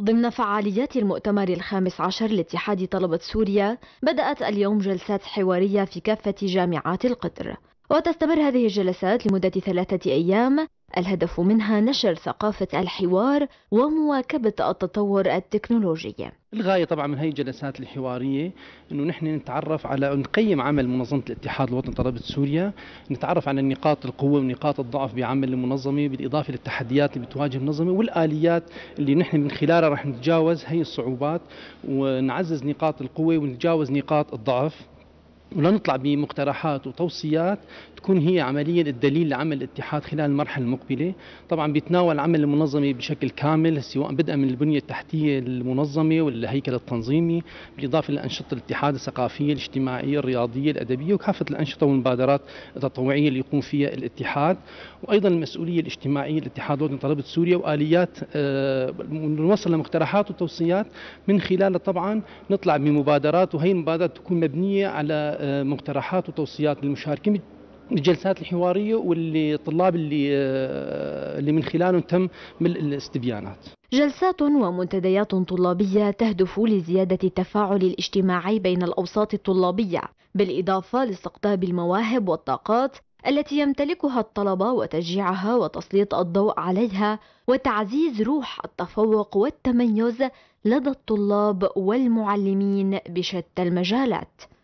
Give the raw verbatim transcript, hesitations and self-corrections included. ضمن فعاليات المؤتمر الخامس عشر لاتحاد طلبة سوريا، بدأت اليوم جلسات حوارية في كافة جامعات القطر، وتستمر هذه الجلسات لمدة ثلاثة أيام، الهدف منها نشر ثقافة الحوار ومواكبة التطور التكنولوجي. الغاية طبعا من هذه الجلسات الحوارية أنه نحن نتعرف على نقيم عمل منظمة الاتحاد الوطني طلبة سوريا، نتعرف على نقاط القوة ونقاط الضعف بعمل المنظمة، بالإضافة للتحديات اللي بتواجه المنظمة والآليات اللي نحن من خلالها رح نتجاوز هي الصعوبات ونعزز نقاط القوة ونتجاوز نقاط الضعف، ولا نطلع بمقترحات وتوصيات تكون هي عمليا الدليل لعمل الاتحاد خلال المرحله المقبله. طبعا بيتناول عمل المنظمه بشكل كامل، سواء بدءا من البنيه التحتيه للمنظمه والهيكل التنظيمي، بالاضافه لانشطه الاتحاد الثقافيه الاجتماعيه الرياضيه الادبيه وكافه الانشطه والمبادرات التطوعيه اللي يقوم فيها الاتحاد، وايضا المسؤوليه الاجتماعيه للاتحاد الوطني لطلبه سوريا واليات نوصل لمقترحات وتوصيات من خلالها طبعا نطلع بمبادرات، وهي المبادرات تكون مبنيه على مقترحات وتوصيات للمشاركين بالجلسات الحوارية واللي طلاب اللي اللي من خلالهم تم ملء الاستبيانات. جلسات ومنتديات طلابية تهدف لزيادة التفاعل الاجتماعي بين الأوساط الطلابية، بالإضافة لاستقطاب المواهب والطاقات التي يمتلكها الطلبة وتشجيعها وتسليط الضوء عليها، وتعزيز روح التفوق والتميز لدى الطلاب والمعلمين بشتى المجالات.